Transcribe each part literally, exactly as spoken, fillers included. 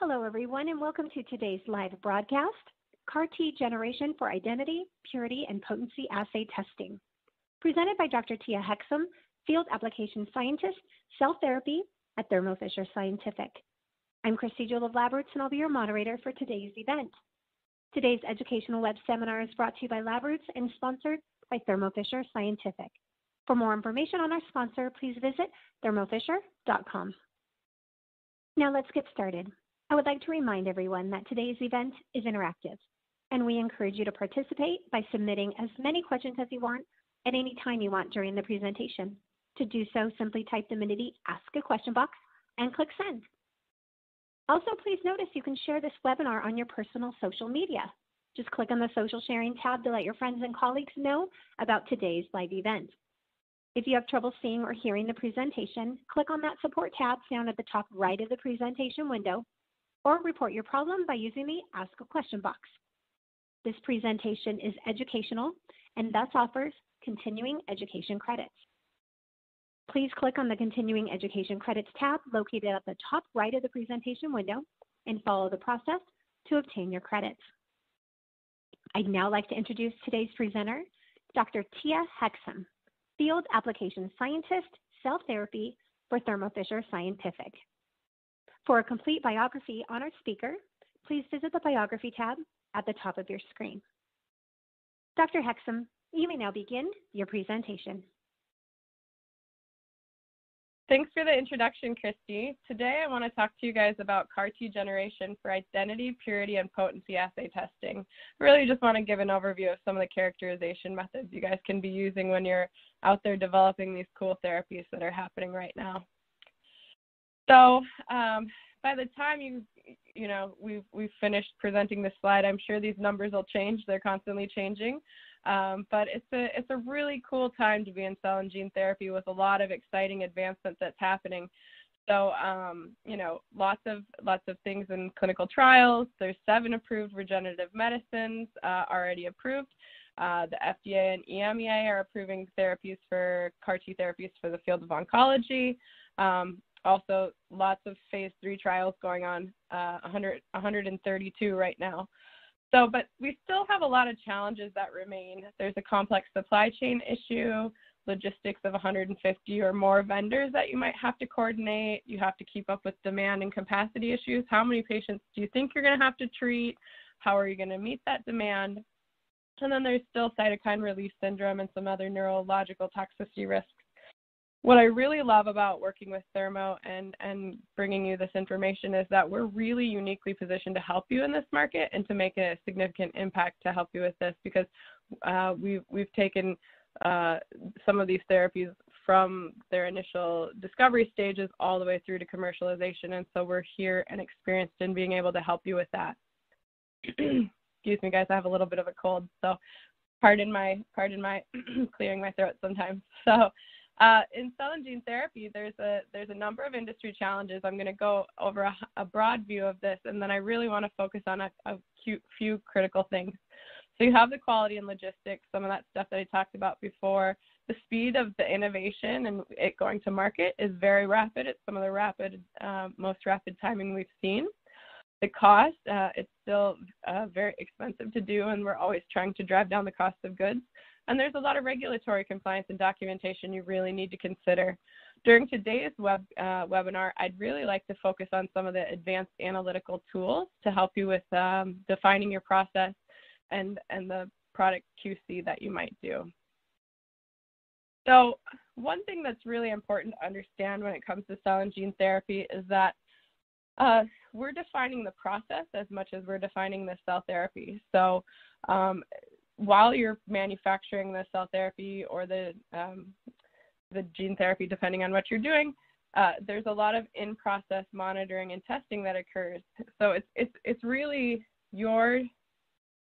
Hello, everyone, and welcome to today's live broadcast, C A R T Generation for Identity, Purity, and Potency Assay Testing, presented by Doctor Tia Hexom, Field Application Scientist, Cell Therapy at Thermo Fisher Scientific. I'm Christy Jule of LabRoots, and I'll be your moderator for today's event. Today's educational web seminar is brought to you by LabRoots and sponsored by Thermo Fisher Scientific. For more information on our sponsor, please visit Thermo Fisher dot com. Now let's get started. I would like to remind everyone that today's event is interactive, and we encourage you to participate by submitting as many questions as you want at any time you want during the presentation. To do so, simply type them into the Ask a Question box and click Send. Also, please notice you can share this webinar on your personal social media. Just click on the Social Sharing tab to let your friends and colleagues know about today's live event. If you have trouble seeing or hearing the presentation, click on that Support tab down at the top right of the presentation window, or report your problem by using the Ask a Question box. This presentation is educational and thus offers continuing education credits. Please click on the Continuing Education Credits tab located at the top right of the presentation window and follow the process to obtain your credits. I'd now like to introduce today's presenter, Doctor Tia Hexom, Field Application Scientist, Cell Therapy for Thermo Fisher Scientific. For a complete biography on our speaker, please visit the Biography tab at the top of your screen. Doctor Hexom, you may now begin your presentation. Thanks for the introduction, Christy. Today I want to talk to you guys about C A R T generation for identity, purity, and potency assay testing. I really just want to give an overview of some of the characterization methods you guys can be using when you're out there developing these cool therapies that are happening right now. So um, by the time you, you know, we've, we've finished presenting this slide, I'm sure these numbers will change. They're constantly changing. Um, but it's a, it's a really cool time to be in cell and gene therapy with a lot of exciting advancements that's happening. So, um, you know, lots of, lots of things in clinical trials. There's seven approved regenerative medicines uh, already approved. Uh, the F D A and E M E A are approving therapies for C A R T therapies for the field of oncology. Um, Also, lots of phase three trials going on, uh, one hundred, one hundred thirty-two right now. So, but we still have a lot of challenges that remain. There's a complex supply chain issue, logistics of one hundred fifty or more vendors that you might have to coordinate. You have to keep up with demand and capacity issues. How many patients do you think you're going to have to treat? How are you going to meet that demand? And then there's still cytokine release syndrome and some other neurological toxicity risks. What I really love about working with Thermo and, and bringing you this information is that we're really uniquely positioned to help you in this market and to make a significant impact to help you with this, because uh, we've, we've taken uh, some of these therapies from their initial discovery stages all the way through to commercialization, and so we're here and experienced in being able to help you with that. Excuse me, guys, I have a little bit of a cold, so pardon my, pardon my clearing my throat sometimes. So. Uh, in cell and gene therapy, there's a there's a number of industry challenges. I'm going to go over a, a broad view of this, and then I really want to focus on a, a few critical things. So you have the quality and logistics, some of that stuff that I talked about before. The speed of the innovation and it going to market is very rapid. It's some of the rapid, uh, most rapid timing we've seen. The cost, uh, it's still uh, very expensive to do, and we're always trying to drive down the cost of goods. And there's a lot of regulatory compliance and documentation you really need to consider. During today's web, uh, webinar, I'd really like to focus on some of the advanced analytical tools to help you with um, defining your process and, and the product Q C that you might do. So one thing that's really important to understand when it comes to cell and gene therapy is that Uh, we're defining the process as much as we're defining the cell therapy. So um, while you're manufacturing the cell therapy or the, um, the gene therapy, depending on what you're doing, uh, there's a lot of in-process monitoring and testing that occurs. So it's, it's, it's really your,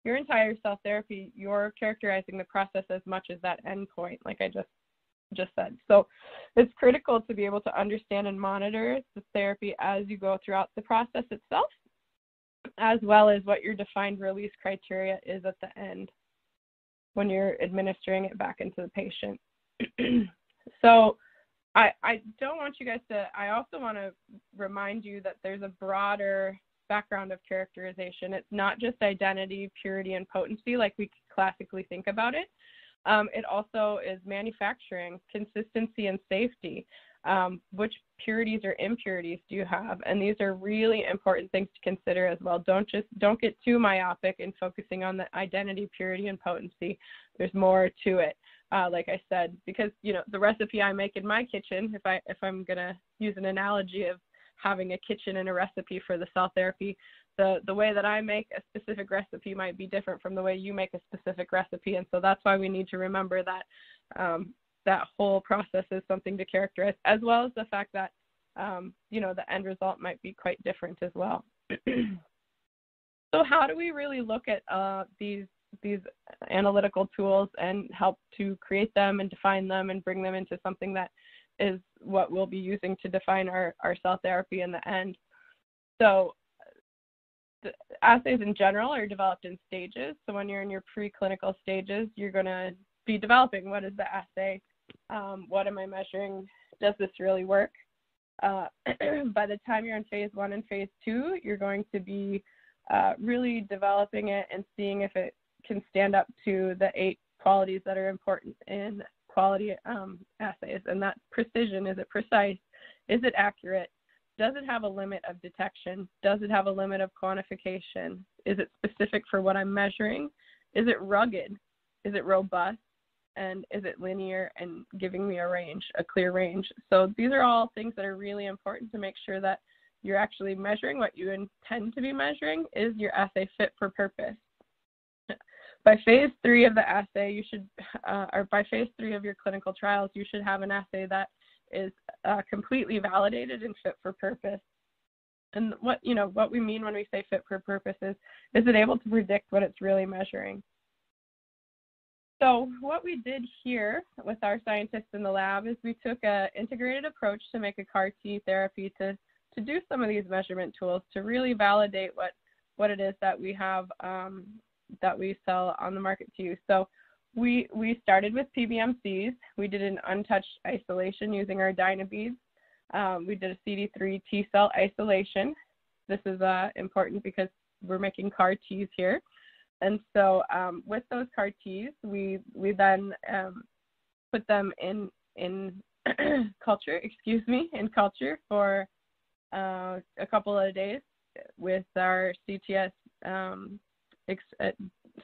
your entire cell therapy, you're characterizing the process as much as that endpoint, like I just just said. So it's critical to be able to understand and monitor the therapy as you go throughout the process itself, as well as what your defined release criteria is at the end when you're administering it back into the patient. So I, I don't want you guys to, I also want to remind you that there's a broader background of characterization. It's not just identity, purity, and potency like we classically think about it. Um, it also is manufacturing, consistency, and safety. Um, which purities or impurities do you have? And these are really important things to consider as well. Don't just don't get too myopic in focusing on the identity, purity, and potency. There's more to it. Uh, like I said, because you know the recipe I make in my kitchen, if I if I'm gonna use an analogy of having a kitchen and a recipe for the cell therapy, the the way that I make a specific recipe might be different from the way you make a specific recipe, and so that's why we need to remember that. Um, that whole process is something to characterize, as well as the fact that, um, you know, the end result might be quite different as well. So how do we really look at uh, these, these analytical tools and help to create them and define them and bring them into something that is what we'll be using to define our, our cell therapy in the end? So the assays in general are developed in stages. So when you're in your preclinical stages, you're going to be developing what is the assay. Um, what am I measuring? Does this really work? Uh, by the time you're in phase one and phase two, you're going to be uh, really developing it and seeing if it can stand up to the eight qualities that are important in quality um, assays. And that's precision. Is it precise? Is it accurate? Does it have a limit of detection? Does it have a limit of quantification? Is it specific for what I'm measuring? Is it rugged? Is it robust? And is it linear and giving me a range, a clear range? So these are all things that are really important to make sure that you're actually measuring what you intend to be measuring. Is your assay fit for purpose? By phase three of the assay, you should, uh, or by phase three of your clinical trials, you should have an assay that is uh, completely validated and fit for purpose. And what, you know, what we mean when we say fit for purpose is, is it able to predict what it's really measuring? So what we did here with our scientists in the lab is we took an integrated approach to make a C A R T therapy to, to do some of these measurement tools to really validate what, what it is that we have, um, that we sell on the market to you. So we, we started with P B M Cs. We did an untouched isolation using our Dynabeads. Um, we did a C D three T-cell isolation. This is uh, important because we're making C A R Ts here. And so um, with those C A R Ts, we we then um, put them in in culture, excuse me, in culture for uh, a couple of days with our C T S um, ex uh,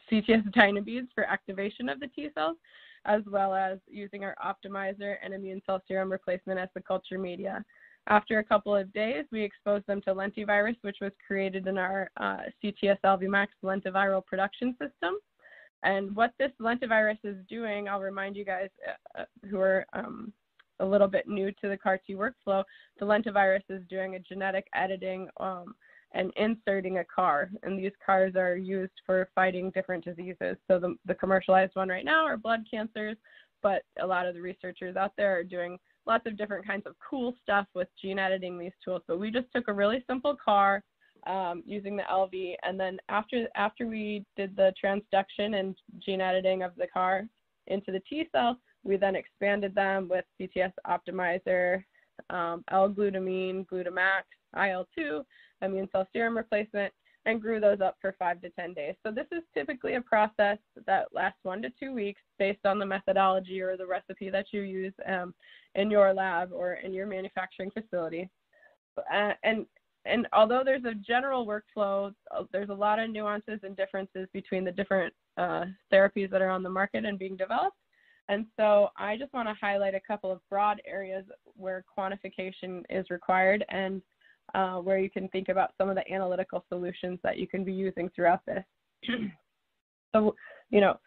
C T S Dynabeads for activation of the T cells, as well as using our optimizer and immune cell serum replacement as the culture media. After a couple of days, we exposed them to lentivirus, which was created in our uh, C T S L V max lentiviral production system. And what this lentivirus is doing, I'll remind you guys uh, who are um, a little bit new to the C A R T workflow, the lentivirus is doing a genetic editing um, and inserting a C A R. And these C A Rs are used for fighting different diseases. So the, the commercialized one right now are blood cancers, but a lot of the researchers out there are doing lots of different kinds of cool stuff with gene editing these tools. So we just took a really simple C A R um, using the L V, and then after after we did the transduction and gene editing of the C A R into the T cell, we then expanded them with C T S optimizer, um, L glutamine, glutamax, I L two, immune cell serum replacement, and grew those up for five to ten days. So this is typically a process that lasts one to two weeks based on the methodology or the recipe that you use um, in your lab or in your manufacturing facility. Uh, and, and although there's a general workflow, there's a lot of nuances and differences between the different uh, therapies that are on the market and being developed. And so I just want to highlight a couple of broad areas where quantification is required and Uh, where you can think about some of the analytical solutions that you can be using throughout this. So, you know,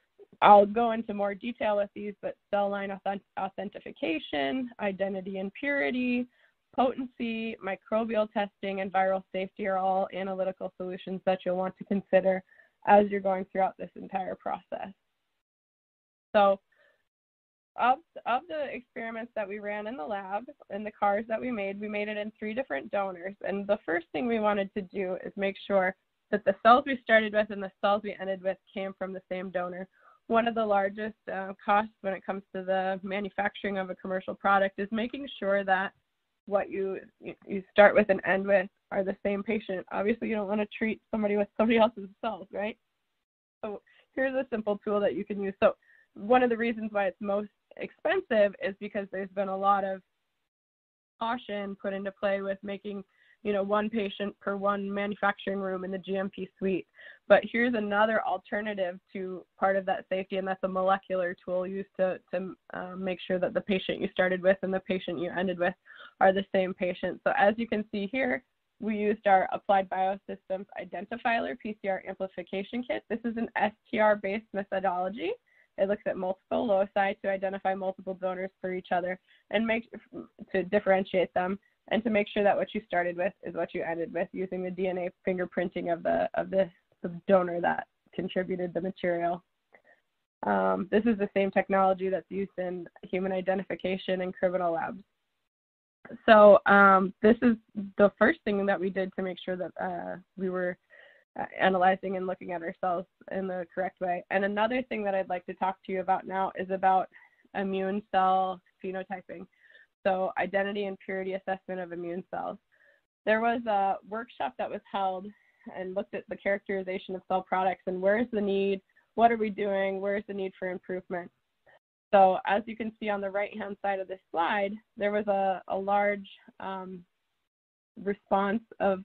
I'll go into more detail with these, but cell line authent authentication, identity and purity, potency, microbial testing, and viral safety are all analytical solutions that you'll want to consider as you're going throughout this entire process. So, Of, of the experiments that we ran in the lab and the C A Rs that we made, we made it in three different donors. And the first thing we wanted to do is make sure that the cells we started with and the cells we ended with came from the same donor. One of the largest uh, costs when it comes to the manufacturing of a commercial product is making sure that what you, you start with and end with are the same patient. Obviously, you don't want to treat somebody with somebody else's cells, right? So here's a simple tool that you can use. So one of the reasons why it's most expensive is because there's been a lot of caution put into play with making, you know, one patient per one manufacturing room in the G M P suite. But here's another alternative to part of that safety, and that's a molecular tool used to, to uh, make sure that the patient you started with and the patient you ended with are the same patient. So as you can see here, we used our Applied Biosystems Identifiler P C R Amplification Kit. This is an S T R-based methodology. It looks at multiple loci to identify multiple donors for each other and make to differentiate them, and to make sure that what you started with is what you ended with, using the D N A fingerprinting of the of the, the donor that contributed the material. Um, this is the same technology that's used in human identification and criminal labs. So um, this is the first thing that we did to make sure that uh, we were uh, analyzing and looking at ourselves in the correct way. And another thing that I'd like to talk to you about now is about immune cell phenotyping. So identity and purity assessment of immune cells. There was a workshop that was held and looked at the characterization of cell products and where's the need, what are we doing, where's the need for improvement. So as you can see on the right-hand side of this slide, there was a, a large um, response of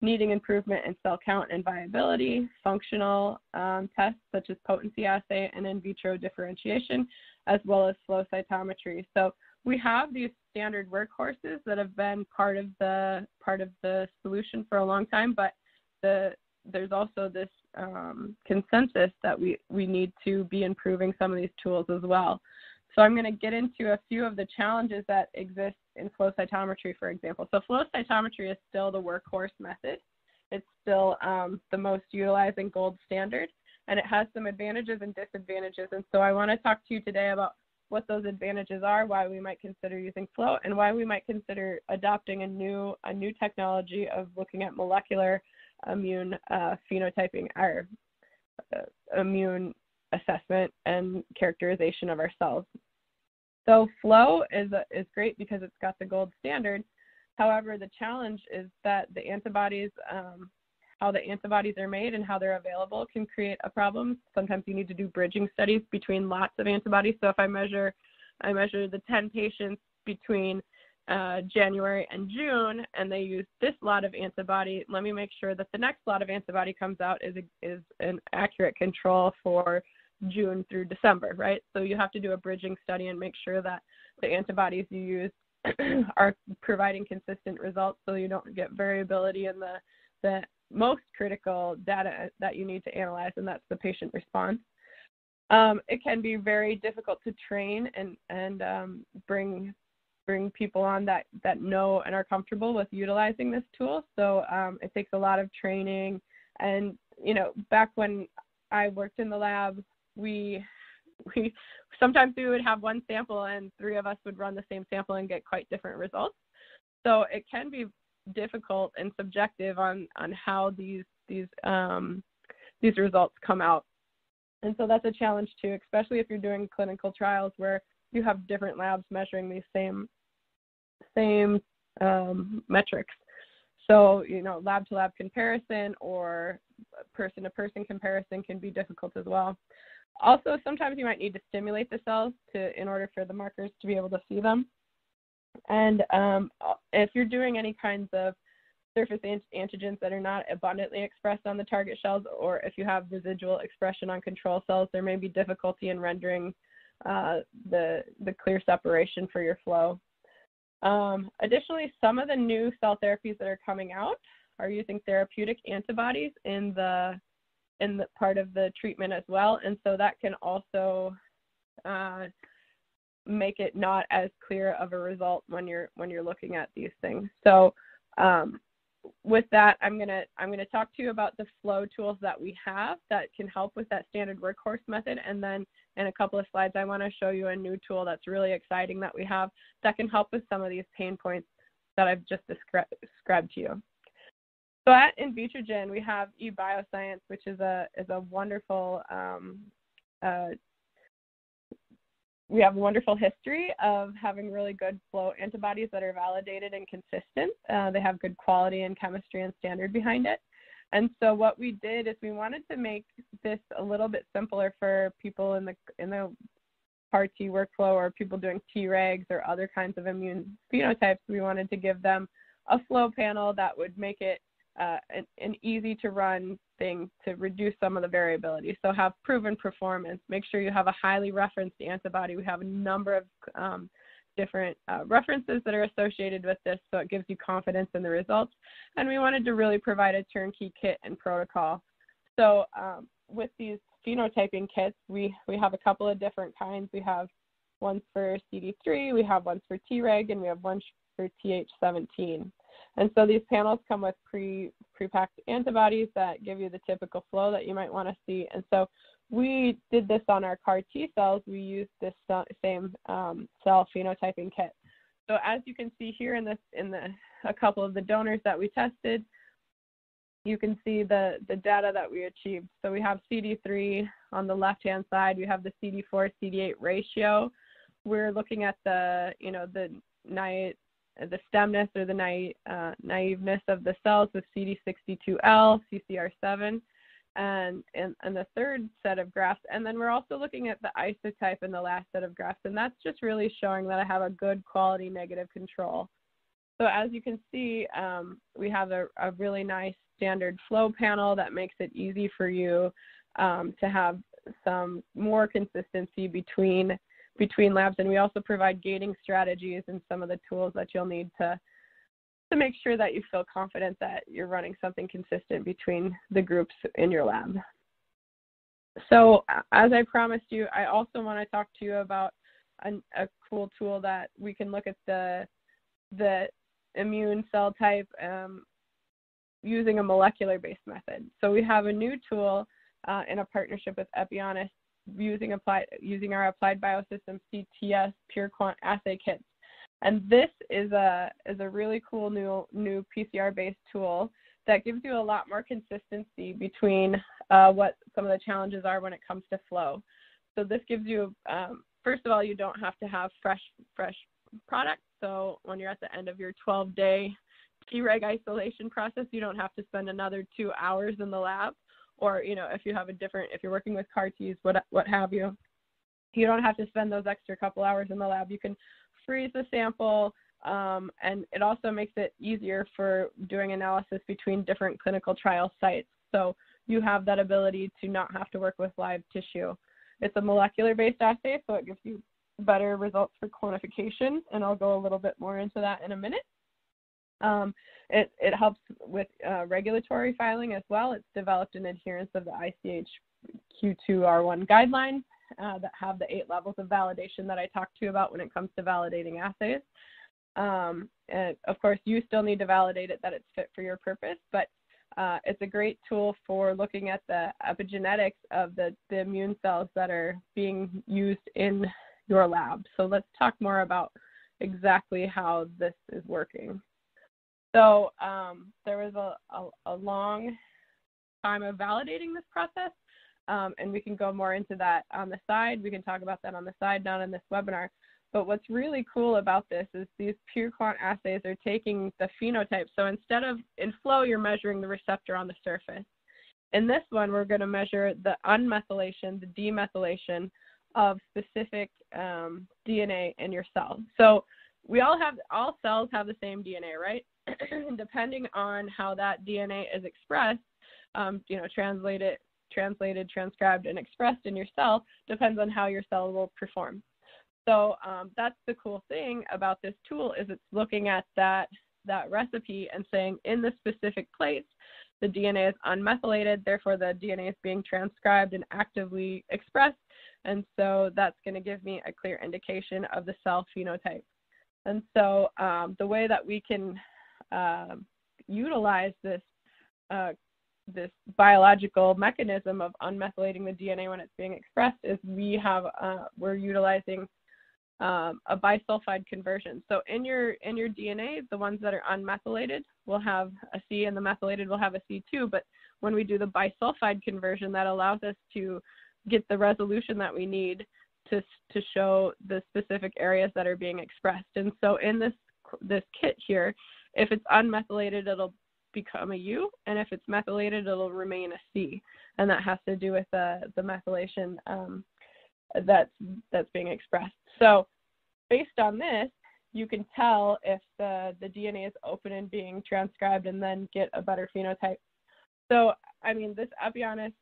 needing improvement in cell count and viability, functional um, tests such as potency assay and in vitro differentiation, as well as flow cytometry. So we have these standard workhorses that have been part of the part of the solution for a long time, but the, there's also this um, consensus that we, we need to be improving some of these tools as well. So I'm going to get into a few of the challenges that exist in flow cytometry, for example. So flow cytometry is still the workhorse method. It's still um, the most utilized and gold standard, and it has some advantages and disadvantages. And so I want to talk to you today about what those advantages are, why we might consider using flow, and why we might consider adopting a new a new technology of looking at molecular immune uh, phenotyping, or uh, immune assessment and characterization of our cells. So flow is a, is great because it's got the gold standard. However, the challenge is that the antibodies, um, how the antibodies are made and how they're available can create a problem. Sometimes you need to do bridging studies between lots of antibodies. So if I measure, I measure the ten patients between uh, January and June, and they use this lot of antibody, let me make sure that the next lot of antibody comes out is, is an accurate control for June through December, right? So you have to do a bridging study and make sure that the antibodies you use are providing consistent results so you don't get variability in the, the most critical data that you need to analyze, and that's the patient response. Um, it can be very difficult to train and, and um, bring bring people on that, that know and are comfortable with utilizing this tool. So um, it takes a lot of training. And, you know, back when I worked in the lab, we, we sometimes we would have one sample and three of us would run the same sample and get quite different results. So it can be difficult and subjective on on how these these um these results come out, and so that's a challenge too, especially if you're doing clinical trials where you have different labs measuring these same same um, metrics. So you know, lab to lab comparison or person to person comparison can be difficult as well. Also, sometimes you might need to stimulate the cells to in order for the markers to be able to see them. And um, if you're doing any kinds of surface ant antigens that are not abundantly expressed on the target cells, or if you have residual expression on control cells, there may be difficulty in rendering uh, the, the clear separation for your flow. Um, additionally, some of the new cell therapies that are coming out are using therapeutic antibodies in the, in the part of the treatment as well, and so that can also uh, make it not as clear of a result when you're when you're looking at these things. So um, with that, I'm gonna I'm gonna talk to you about the flow tools that we have that can help with that standard workhorse method, and then in a couple of slides I want to show you a new tool that's really exciting that we have that can help with some of these pain points that I've just descri described to you. So at Invitrogen we have eBioscience, which is a is a wonderful um, uh, we have a wonderful history of having really good flow antibodies that are validated and consistent. Uh, they have good quality and chemistry and standard behind it. And so what we did is we wanted to make this a little bit simpler for people in the in the C A R-T workflow or people doing T regs or other kinds of immune phenotypes. We wanted to give them a flow panel that would make it uh, an, an easy to run thing to reduce some of the variability. So have proven performance. Make sure you have a highly referenced antibody. We have a number of um, different uh, references that are associated with this, so it gives you confidence in the results. And we wanted to really provide a turnkey kit and protocol. So um, with these phenotyping kits, we, we have a couple of different kinds. We have ones for C D three, we have ones for T reg, and we have one for T H seventeen. And so these panels come with pre, pre-packed antibodies that give you the typical flow that you might want to see. And so we did this on our C A R-T cells. We used this same um, cell phenotyping kit. So as you can see here in, this, in the, a couple of the donors that we tested, you can see the, the data that we achieved. So we have C D three on the left-hand side. We have the C D four, C D eight ratio. We're looking at the, you know, the naive, the stemness or the naive, uh, naiveness of the cells with C D sixty-two L, C C R seven, and, and, and the third set of graphs. And then we're also looking at the isotype in the last set of graphs, and that's just really showing that I have a good quality negative control. So as you can see, um, we have a, a really nice standard flow panel that makes it easy for you um, to have some more consistency between, between labs. And we also provide gating strategies and some of the tools that you'll need to, to make sure that you feel confident that you're running something consistent between the groups in your lab. So as I promised you, I also want to talk to you about an, a cool tool that we can look at the the immune cell type um, using a molecular-based method. So we have a new tool uh, in a partnership with Epionis using, applied, using our Applied Biosystems C T S PureQuant assay kits. And this is a, is a really cool new, new P C R-based tool that gives you a lot more consistency between uh, what some of the challenges are when it comes to flow. So this gives you, um, first of all, you don't have to have fresh, fresh products. So when you're at the end of your twelve-day T reg isolation process, you don't have to spend another two hours in the lab, or, you know, if you have a different, if you're working with C A R-Ts, what, what have you, you don't have to spend those extra couple hours in the lab. You can freeze the sample, um, and it also makes it easier for doing analysis between different clinical trial sites. So you have that ability to not have to work with live tissue. It's a molecular-based assay, so it gives you better results for quantification, and I'll go a little bit more into that in a minute. Um, it, it helps with uh, regulatory filing as well. It's developed in adherence of the I C H Q two R one guidelines uh, that have the eight levels of validation that I talked to you about when it comes to validating assays. Um, and of course, you still need to validate it that it's fit for your purpose, but uh, it's a great tool for looking at the epigenetics of the, the immune cells that are being used in your lab. So let's talk more about exactly how this is working. So um, there was a, a, a long time of validating this process, um, and we can go more into that on the side. We can talk about that on the side, not in this webinar. But what's really cool about this is these PureQuant assays are taking the phenotype. So instead of in flow, you're measuring the receptor on the surface. In this one, we're going to measure the unmethylation, the demethylation, of specific um, D N A in your cell. So we all have, all cells have the same D N A, right? And depending on how that D N A is expressed, um, you know, translated, translated, transcribed, and expressed in your cell depends on how your cell will perform. So um, that's the cool thing about this tool is it's looking at that, that recipe and saying in this specific place, the D N A is unmethylated, therefore the D N A is being transcribed and actively expressed. And so that's going to give me a clear indication of the cell phenotype. And so um, the way that we can uh, utilize this, uh, this biological mechanism of unmethylating the D N A when it's being expressed is we have, uh, we're utilizing um, a bisulfide conversion. So in your, in your D N A, the ones that are unmethylated will have a C and the methylated will have a C two. But when we do the bisulfide conversion, that allows us to get the resolution that we need to, to show the specific areas that are being expressed. And so in this, this kit here, if it's unmethylated, it'll become a U, and if it's methylated, it'll remain a C. And that has to do with uh, the methylation um, that's, that's being expressed. So based on this, you can tell if the, the D N A is open and being transcribed and then get a better phenotype. So, I mean, this Epionis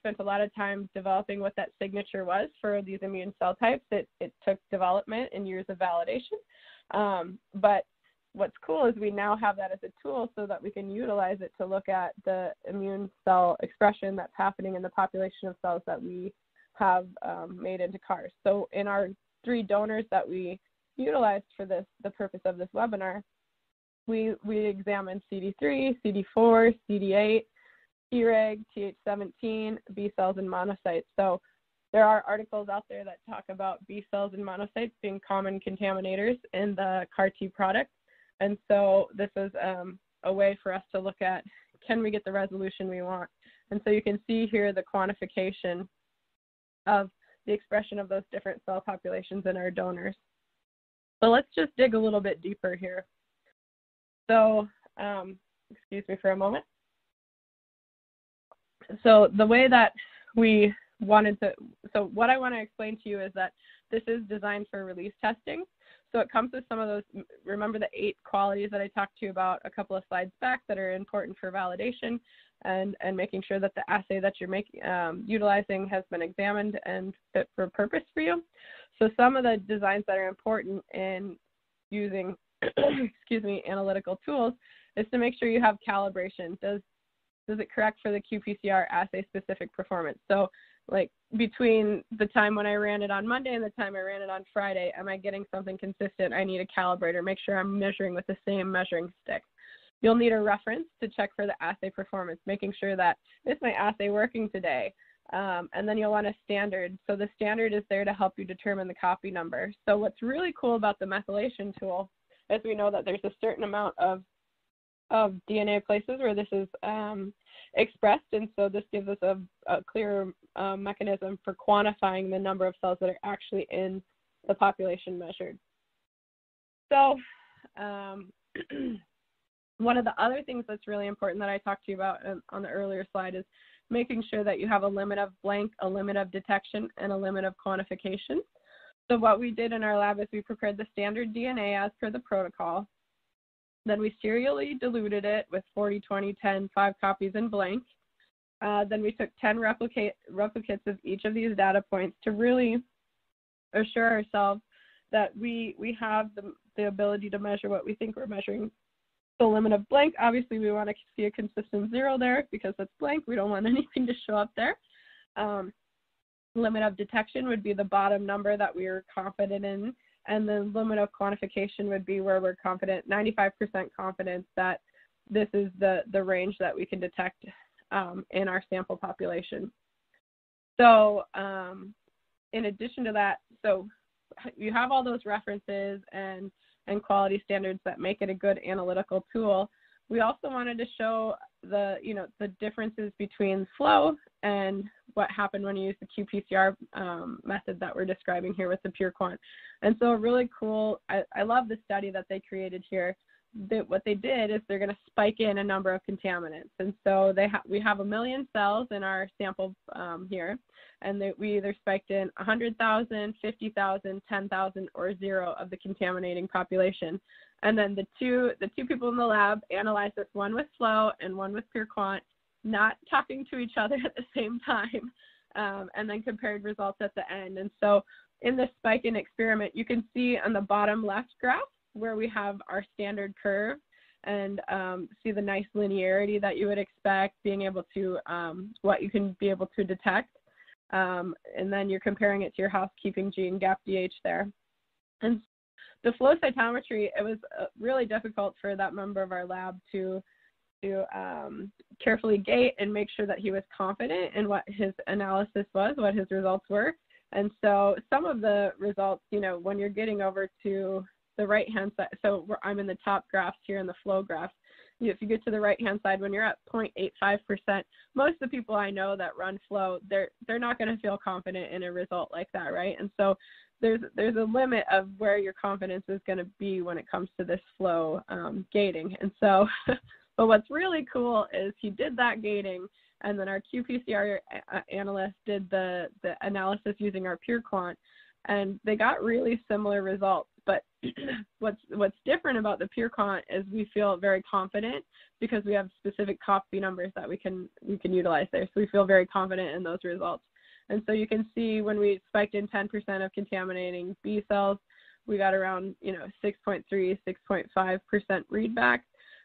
spent a lot of time developing what that signature was for these immune cell types. It, it took development and years of validation. Um, but what's cool is we now have that as a tool so that we can utilize it to look at the immune cell expression that's happening in the population of cells that we have um, made into CARs. So in our three donors that we utilized for this, the purpose of this webinar, we, we examined C D three, C D four, C D eight, Treg, T H seventeen, B cells, and monocytes. So there are articles out there that talk about B cells and monocytes being common contaminators in the CAR-T product. And so this is um, a way for us to look at, can we get the resolution we want? And so you can see here the quantification of the expression of those different cell populations in our donors. So let's just dig a little bit deeper here. So um, excuse me for a moment. So the way that we wanted to, so what I want to explain to you is that this is designed for release testing. So it comes with some of those, remember the eight qualities that I talked to you about a couple of slides back that are important for validation and, and making sure that the assay that you're making, um, utilizing has been examined and fit for purpose for you. So some of the designs that are important in using, excuse me, analytical tools is to make sure you have calibration. Does Does it correct for the qPCR assay-specific performance? So, like, between the time when I ran it on Monday and the time I ran it on Friday, am I getting something consistent? I need a calibrator, make sure I'm measuring with the same measuring stick. You'll need a reference to check for the assay performance, making sure that, is my assay working today? Um, and then you'll want a standard. So the standard is there to help you determine the copy number. So what's really cool about the methylation tool is we know that there's a certain amount of of D N A places where this is um, expressed, and so this gives us a, a clearer uh, mechanism for quantifying the number of cells that are actually in the population measured. So um, one of the other things that's really important that I talked to you about on the earlier slide is making sure that you have a limit of blank, a limit of detection, and a limit of quantification. So what we did in our lab is we prepared the standard D N A as per the protocol. Then we serially diluted it with forty, twenty, ten, five copies in blank. Uh, then we took ten replicate, replicates of each of these data points to really assure ourselves that we, we have the, the ability to measure what we think we're measuring. The limit of blank, obviously we want to see a consistent zero there because that's blank. We don't want anything to show up there. Um, limit of detection would be the bottom number that we are confident in. And the limit of quantification would be where we're confident, ninety-five percent confidence that this is the, the range that we can detect um, in our sample population. So um, in addition to that, so you have all those references and, and quality standards that make it a good analytical tool. We also wanted to show the, you know, the differences between flow and what happened when you use the qPCR um, method that we're describing here with the PureQuant. And so a really cool, I, I love the study that they created here. That what they did is they're going to spike in a number of contaminants. And so they ha we have a million cells in our sample um, here, and they, we either spiked in one hundred thousand, fifty thousand, ten thousand, or zero of the contaminating population. And then the two, the two people in the lab analyzed this, one with flow and one with PureQuant, not talking to each other at the same time, um, and then compared results at the end. And so in this spike-in experiment, you can see on the bottom left graph where we have our standard curve and um, see the nice linearity that you would expect, being able to, um, what you can be able to detect. Um, and then you're comparing it to your housekeeping gene, G A P D H there. And the flow cytometry, it was really difficult for that member of our lab to, to um, carefully gate and make sure that he was confident in what his analysis was, what his results were. And so some of the results, you know, when you're getting over to the right-hand side, so I'm in the top graphs here in the flow graph, if you get to the right-hand side, when you're at zero point eight five percent, most of the people I know that run flow, they're they're not going to feel confident in a result like that, right? And so there's there's a limit of where your confidence is going to be when it comes to this flow um, gating. And so, but what's really cool is he did that gating, and then our qPCR analyst did the the analysis using our PureQuant, and they got really similar results. But what's what's different about the PureQuant is we feel very confident because we have specific copy numbers that we can we can utilize there. So we feel very confident in those results. And so you can see when we spiked in ten percent of contaminating B cells, we got around, you know, six point three, six point five percent readback,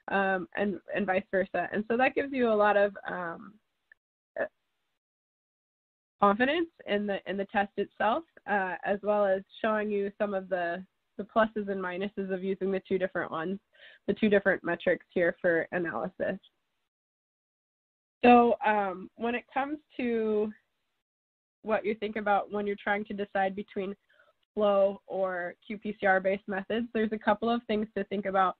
um, and and vice versa. And so that gives you a lot of um, confidence in the in the test itself, uh, as well as showing you some of the the pluses and minuses of using the two different ones, the two different metrics here for analysis. So um, when it comes to what you think about when you're trying to decide between flow or qPCR-based methods, there's a couple of things to think about.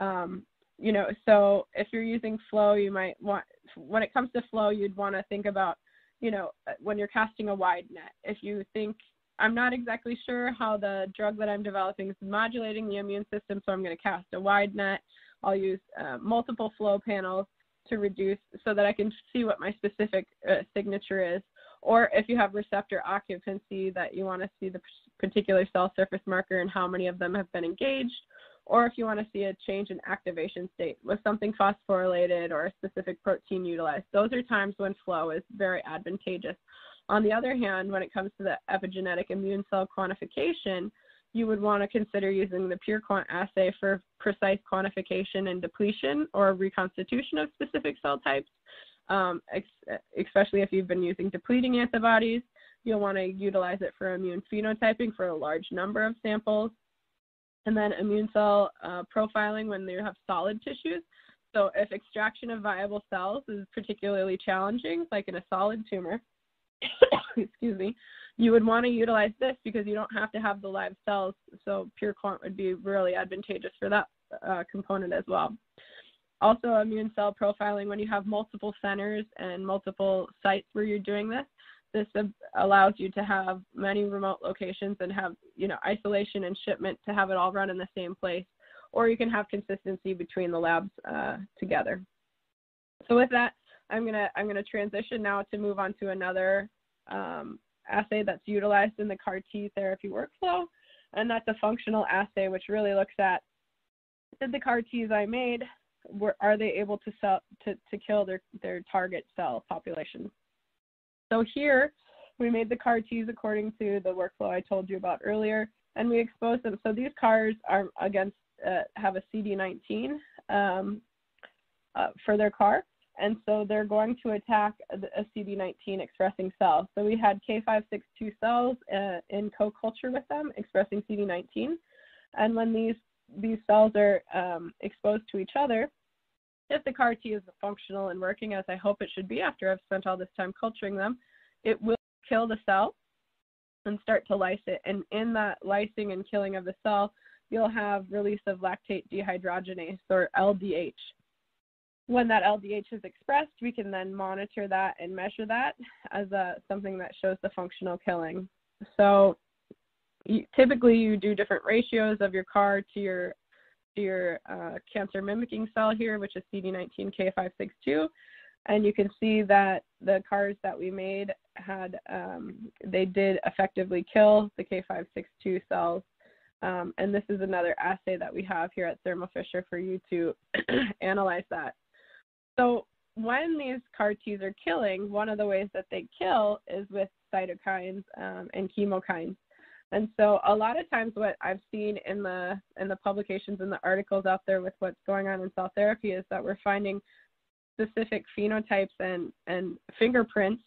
Um, you know, so if you're using flow, you might want, when it comes to flow, you'd want to think about, you know, when you're casting a wide net, if you think, I'm not exactly sure how the drug that I'm developing is modulating the immune system, so I'm going to cast a wide net. I'll use uh, multiple flow panels to reduce so that I can see what my specific uh, signature is. Or if you have receptor occupancy that you want to see the particular cell surface marker and how many of them have been engaged, or if you want to see a change in activation state with something phosphorylated or a specific protein utilized, those are times when flow is very advantageous. On the other hand, when it comes to the epigenetic immune cell quantification, you would want to consider using the PureQuant assay for precise quantification and depletion or reconstitution of specific cell types. Um, especially if you've been using depleting antibodies, you'll want to utilize it for immune phenotyping for a large number of samples. And then immune cell uh, profiling when you have solid tissues. So if extraction of viable cells is particularly challenging, like in a solid tumor, excuse me, you would want to utilize this because you don't have to have the live cells. So PureQuant would be really advantageous for that uh, component as well. Also, immune cell profiling, when you have multiple centers and multiple sites where you're doing this, this allows you to have many remote locations and have, you know, isolation and shipment to have it all run in the same place, or you can have consistency between the labs uh, together. So with that, I'm gonna I'm gonna transition now to move on to another um, assay that's utilized in the C A R T therapy workflow, and that's a functional assay which really looks at, did the C A R Ts I made, Were, are they able to sell, to, to kill their, their target cell population? So here, we made the C A R Ts according to the workflow I told you about earlier, and we exposed them. So these C A Rs are against, uh, have a C D nineteen um, uh, for their C A R, and so they're going to attack a, a C D nineteen expressing cell. So we had K five six two cells uh, in co-culture with them expressing C D nineteen, and when these these cells are um, exposed to each other, if the C A R T is functional and working as I hope it should be after I've spent all this time culturing them, it will kill the cell and start to lyse it. And in that lysing and killing of the cell, you'll have release of lactate dehydrogenase, or L D H. When that L D H is expressed, we can then monitor that and measure that as a, something that shows the functional killing. So typically, you do different ratios of your C A R to your to your uh, cancer mimicking cell here, which is C D nineteen K five six two, and you can see that the C A Rs that we made had um, they did effectively kill the K five six two cells, um, and this is another assay that we have here at Thermo Fisher for you to analyze that. So when these C A R Ts are killing, one of the ways that they kill is with cytokines um, and chemokines. And so a lot of times what I've seen in the in the publications and the articles out there with what's going on in cell therapy is that we're finding specific phenotypes and, and fingerprints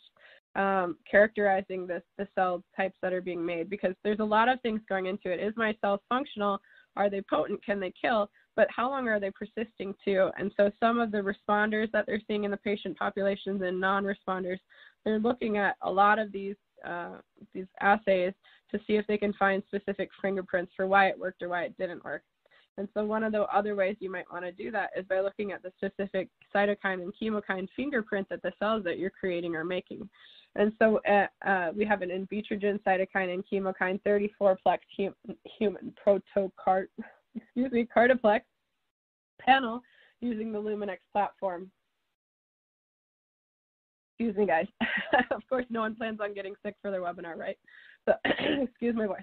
um, characterizing this, the cell types that are being made, because there's a lot of things going into it. Is my cells functional? Are they potent? Can they kill? But how long are they persisting to? And so some of the responders that they're seeing in the patient populations and non-responders, they're looking at a lot of these Uh, these assays to see if they can find specific fingerprints for why it worked or why it didn't work. And so one of the other ways you might want to do that is by looking at the specific cytokine and chemokine fingerprints at the cells that you're creating or making. And so uh, uh, we have an Invitrogen cytokine and chemokine thirty-four plex hum human protocart, excuse me, cartiplex panel using the Luminex platform. Excuse me, guys. Of course, no one plans on getting sick for their webinar, right? So excuse my voice.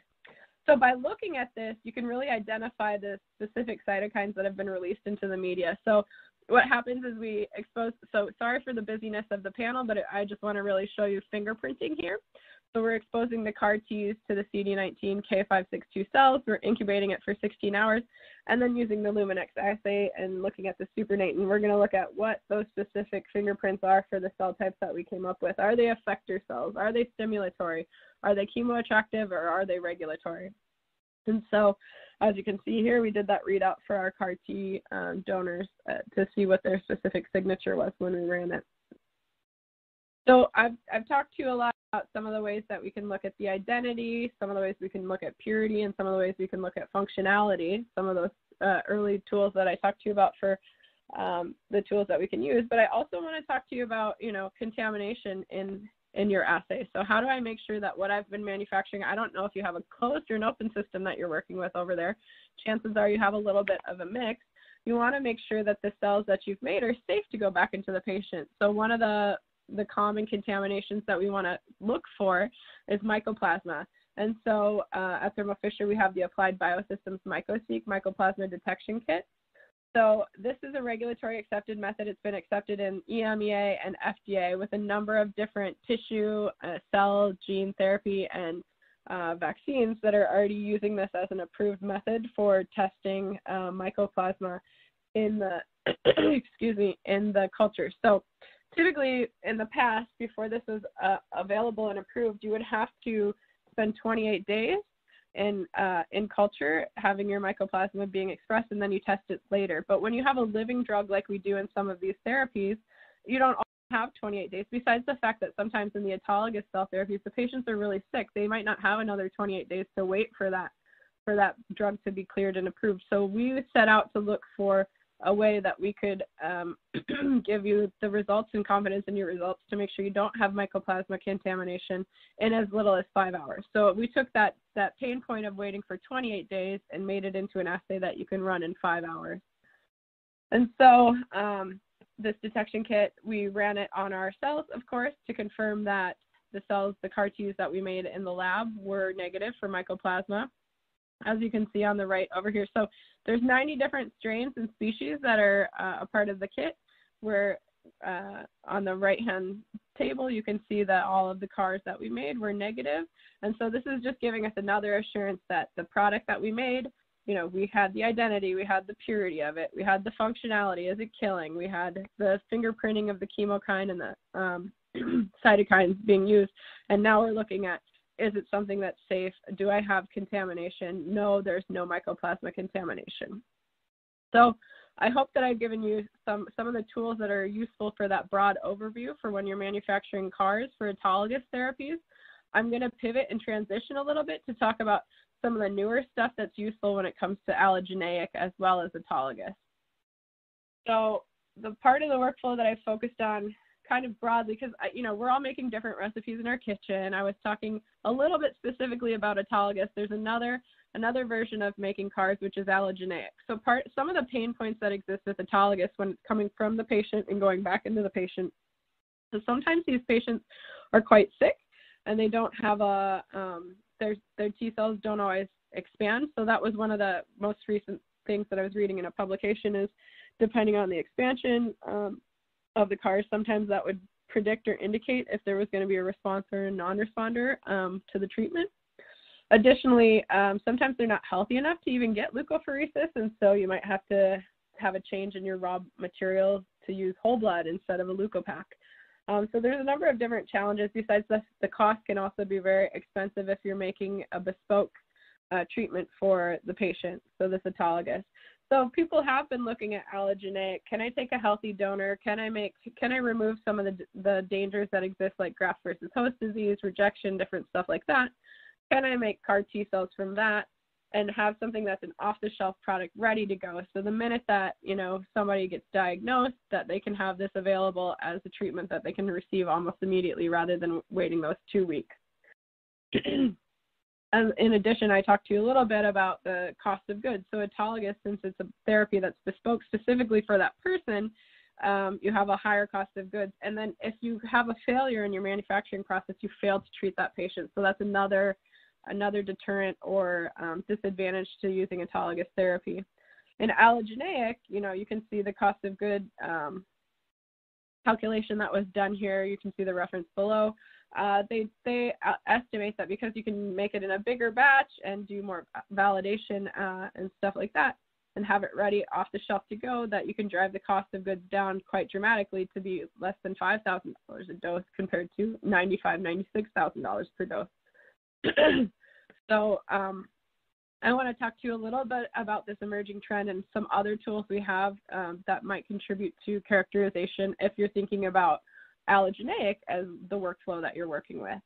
So by looking at this, you can really identify the specific cytokines that have been released into the media. So what happens is we expose, so sorry for the busyness of the panel, but I just want to really show you fingerprinting here. So we're exposing the C A R Ts to the C D nineteen K five sixty-two cells. We're incubating it for sixteen hours, and then using the Luminex assay and looking at the supernatant. And we're going to look at what those specific fingerprints are for the cell types that we came up with. Are they effector cells? Are they stimulatory? Are they chemoattractive, or are they regulatory? And so, as you can see here, we did that readout for our C A R T um, donors uh, to see what their specific signature was when we ran it. So I've, I've talked to you a lot about some of the ways that we can look at the identity, some of the ways we can look at purity, and some of the ways we can look at functionality, some of those uh, early tools that I talked to you about for um, the tools that we can use. But I also want to talk to you about, you know, contamination in in your assay. So how do I make sure that what I've been manufacturing, I don't know if you have a closed or an open system that you're working with over there. Chances are you have a little bit of a mix. You want to make sure that the cells that you've made are safe to go back into the patient. So one of the the common contaminations that we want to look for is mycoplasma. And so uh, at Thermo Fisher, we have the Applied Biosystems MycoSeq Mycoplasma Detection Kit. So this is a regulatory accepted method. It's been accepted in E M E A and F D A with a number of different tissue, uh, cell, gene therapy, and uh, vaccines that are already using this as an approved method for testing uh, mycoplasma in the, excuse me, in the culture. So typically in the past, before this was uh, available and approved, you would have to spend twenty-eight days in uh, in culture having your mycoplasma being expressed, and then you test it later. But when you have a living drug like we do in some of these therapies, you don't have twenty-eight days, besides the fact that sometimes in the autologous cell therapies, the patients are really sick. They might not have another twenty-eight days to wait for that, for that drug to be cleared and approved. So we set out to look for a way that we could um, give you the results and confidence in your results to make sure you don't have mycoplasma contamination in as little as five hours. So we took that, that pain point of waiting for twenty-eight days and made it into an assay that you can run in five hours. And so um, this detection kit, we ran it on our cells, of course, to confirm that the cells, the C A R Ts that we made in the lab were negative for mycoplasma, as you can see on the right over here. So there's ninety different strains and species that are uh, a part of the kit, where uh, on the right-hand table, you can see that all of the C A Rs that we made were negative. And so this is just giving us another assurance that the product that we made, you know, we had the identity, we had the purity of it, we had the functionality, is it killing? We had the fingerprinting of the chemokine and the um, cytokines being used. And now we're looking at, is it something that's safe? Do I have contamination? No, there's no mycoplasma contamination. So I hope that I've given you some, some of the tools that are useful for that broad overview for when you're manufacturing C A Rs for autologous therapies. I'm going to pivot and transition a little bit to talk about some of the newer stuff that's useful when it comes to allogeneic as well as autologous. So the part of the workflow that I've focused on kind of broadly, because, you know, we're all making different recipes in our kitchen. I was talking a little bit specifically about autologous. There's another another version of making C A Rs, which is allogeneic. So part some of the pain points that exist with autologous when it's coming from the patient and going back into the patient. So sometimes these patients are quite sick, and they don't have a um, their their T cells don't always expand. So that was one of the most recent things that I was reading in a publication, is depending on the expansion Um, of the C A Rs, sometimes that would predict or indicate if there was going to be a response or a non-responder um, to the treatment. Additionally, um, sometimes they're not healthy enough to even get leukapheresis, and so you might have to have a change in your raw material to use whole blood instead of a leukopak. Um, so there's a number of different challenges. Besides this, the cost can also be very expensive if you're making a bespoke uh, treatment for the patient, so this autologous. So people have been looking at allogeneic. Can I take a healthy donor? Can I make? Can I remove some of the, the dangers that exist, like graft versus host disease, rejection, different stuff like that? Can I make C A R T cells from that? and have something that's an off-the-shelf product ready to go. So the minute that, you know, somebody gets diagnosed, that they can have this available as a treatment that they can receive almost immediately rather than waiting those two weeks. And in addition, I talked to you a little bit about the cost of goods. So autologous, since it's a therapy that's bespoke specifically for that person, um, you have a higher cost of goods. And then if you have a failure in your manufacturing process, you fail to treat that patient. So that's another another deterrent or um, disadvantage to using autologous therapy. In allogeneic, you know, you can see the cost of good um, calculation that was done here. You can see the reference below. Uh, they, they estimate that because you can make it in a bigger batch and do more validation uh, and stuff like that and have it ready off the shelf to go, that you can drive the cost of goods down quite dramatically to be less than five thousand dollars a dose compared to ninety-five thousand dollars, ninety-six thousand dollars per dose. So um, I want to talk to you a little bit about this emerging trend and some other tools we have um, that might contribute to characterization if you're thinking about allogeneic as the workflow that you're working with.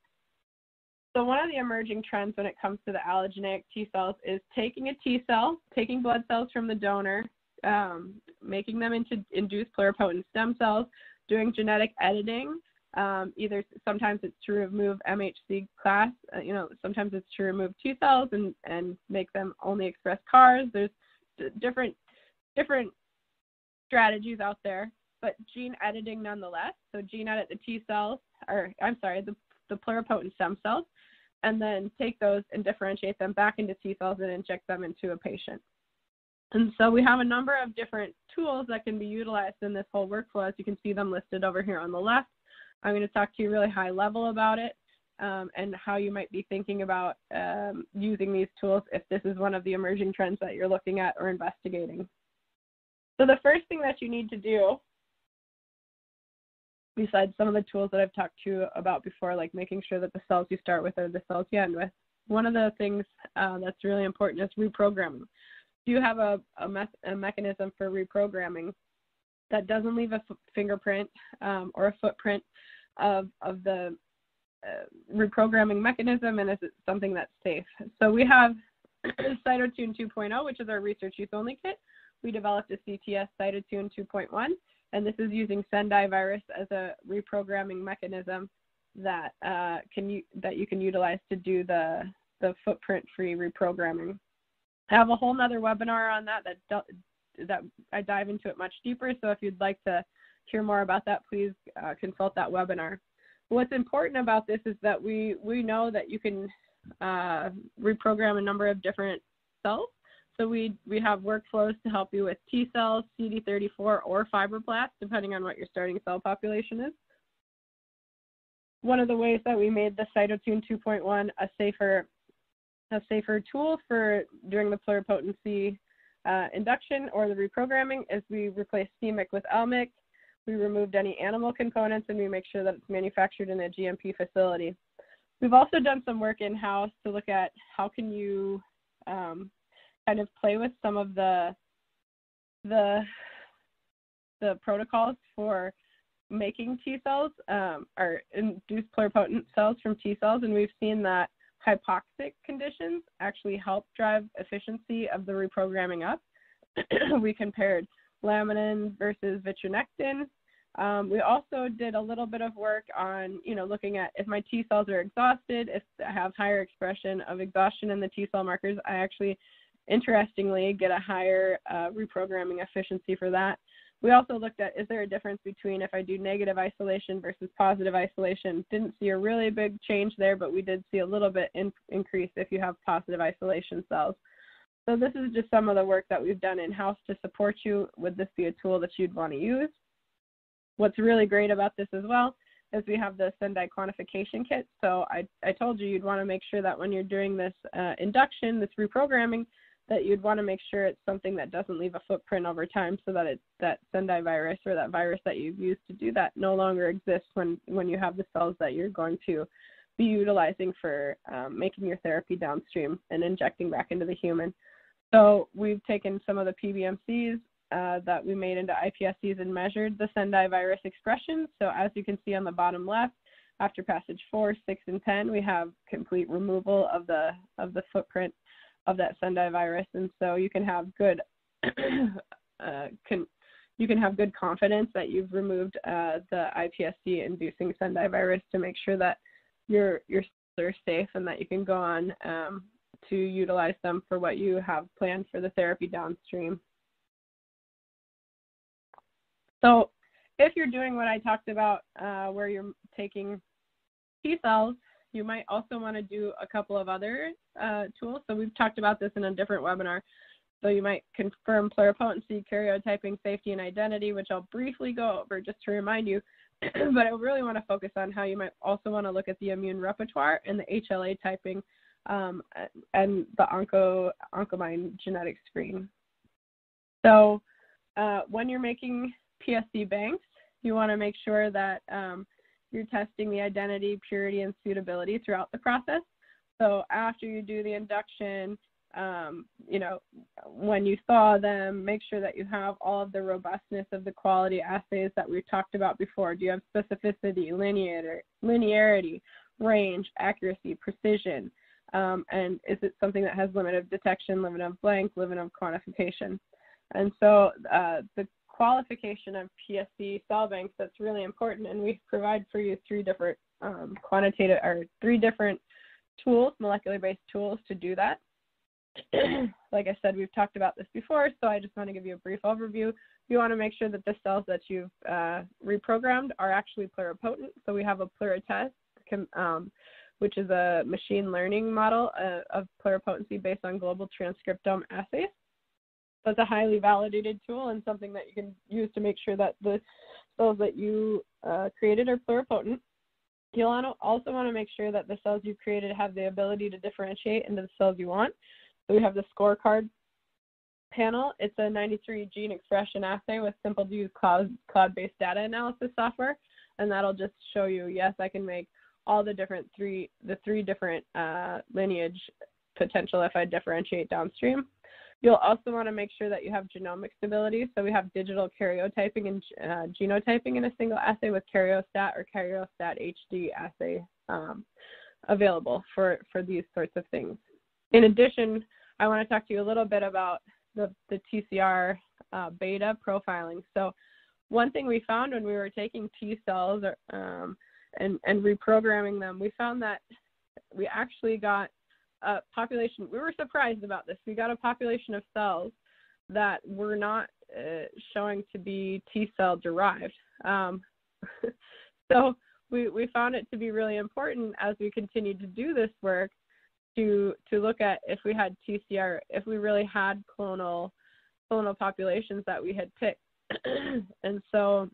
So one of the emerging trends when it comes to the allogeneic T cells is taking a T cell, taking blood cells from the donor, um, making them into induced pluripotent stem cells, doing genetic editing. Um, either sometimes it's to remove M H C class, uh, you know, sometimes it's to remove T cells and, and make them only express CARs. There's d different, different strategies out there, but gene editing nonetheless. So gene edit the T cells, or I'm sorry, the, the pluripotent stem cells, and then take those and differentiate them back into T cells and inject them into a patient. And so we have a number of different tools that can be utilized in this whole workflow, as you can see them listed over here on the left. I'm going to talk to you really high level about it um, and how you might be thinking about um, using these tools if this is one of the emerging trends that you're looking at or investigating. So the first thing that you need to do, besides some of the tools that I've talked to you about before, like making sure that the cells you start with are the cells you end with, one of the things uh, that's really important is reprogramming. Do you have a, a, me a mechanism for reprogramming that doesn't leave a fingerprint um, or a footprint of, of the uh, reprogramming mechanism, and is it something that's safe? So we have Cytotune two point oh, which is our research use only kit. We developed a C T S Cytotune two point one, and this is using Sendai virus as a reprogramming mechanism that, uh, can you, that you can utilize to do the, the footprint-free reprogramming. I have a whole nother webinar on that that that I dive into it much deeper. So if you'd like to hear more about that, please uh, consult that webinar. What's important about this is that we, we know that you can uh, reprogram a number of different cells. So we, we have workflows to help you with T cells, C D thirty-four, or fibroblasts, depending on what your starting cell population is. One of the ways that we made the Cytotune two point one a safer, a safer tool for doing the pluripotency Uh, induction or the reprogramming is we replace C M Y C with L M Y C. We removed any animal components, and we make sure that it's manufactured in a G M P facility. We've also done some work in-house to look at how can you um, kind of play with some of the, the, the protocols for making T cells um, or induced pluripotent cells from T cells, and we've seen that hypoxic conditions actually help drive efficiency of the reprogramming up. We compared laminin versus vitronectin. Um, we also did a little bit of work on, you know, looking at if my T cells are exhausted, if I have higher expression of exhaustion in the T cell markers, I actually, interestingly, get a higher uh, reprogramming efficiency for that. We also looked at, is there a difference between if I do negative isolation versus positive isolation? Didn't see a really big change there, but we did see a little bit in, increase if you have positive isolation cells. So this is just some of the work that we've done in-house to support you. Would this be a tool that you'd want to use? What's really great about this as well is we have the Sendai quantification kit. So I, I told you you'd want to make sure that when you're doing this uh, induction, this reprogramming, that you'd want to make sure it's something that doesn't leave a footprint over time, so that it, that Sendai virus or that virus that you've used to do that no longer exists when, when you have the cells that you're going to be utilizing for um, making your therapy downstream and injecting back into the human. So we've taken some of the P B M Cs uh, that we made into iPSCs and measured the Sendai virus expression. So as you can see on the bottom left, after passage four, six, and ten, we have complete removal of the, of the footprint of that Sendai virus, and so you can have good uh, con you can have good confidence that you've removed uh, the iPSC-inducing Sendai virus to make sure that your your cells are safe and that you can go on um, to utilize them for what you have planned for the therapy downstream. So if you're doing what I talked about, uh, where you're taking T cells, you might also want to do a couple of other uh, tools. So we've talked about this in a different webinar. So you might confirm pluripotency, karyotyping, safety, and identity, which I'll briefly go over just to remind you. But I really want to focus on how you might also want to look at the immune repertoire and the H L A typing um, and the onco, Oncomine genetic screen. So uh, when you're making P S C banks, you want to make sure that um, you're testing the identity, purity, and suitability throughout the process. So after you do the induction, um, you know, when you thaw them, make sure that you have all of the robustness of the quality assays that we've talked about before. Do you have specificity, linear, linearity, range, accuracy, precision? Um, and is it something that has limit of detection, limit of blank, limit of quantification? And so uh, the qualification of P S C cell banks, that's really important, and we provide for you three different um, quantitative or three different tools, molecular based tools to do that. Like I said, we've talked about this before, so I just want to give you a brief overview. You want to make sure that the cells that you've uh, reprogrammed are actually pluripotent. So we have a PluriTest, um, which is a machine learning model uh, of pluripotency based on global transcriptome assays. So it's a highly validated tool and something that you can use to make sure that the cells that you uh, created are pluripotent. You'll also want to make sure that the cells you've created have the ability to differentiate into the cells you want. So we have the scorecard panel. It's a ninety-three gene expression assay with simple to use cloud, cloud-based data analysis software, and that'll just show you, yes, I can make all the different three, the three different uh, lineage potential if I differentiate downstream. You'll also want to make sure that you have genomic stability. So we have digital karyotyping and uh, genotyping in a single assay with Karyostat or Karyostat H D assay um, available for, for these sorts of things. In addition, I want to talk to you a little bit about the, the T C R uh, beta profiling. So one thing we found when we were taking T cells or, um, and, and reprogramming them, we found that we actually got Uh, population, we were surprised about this. We got a population of cells that were not uh, showing to be T cell derived. Um, so we, we found it to be really important as we continued to do this work to to look at if we had T C R, if we really had clonal, clonal populations that we had picked. And so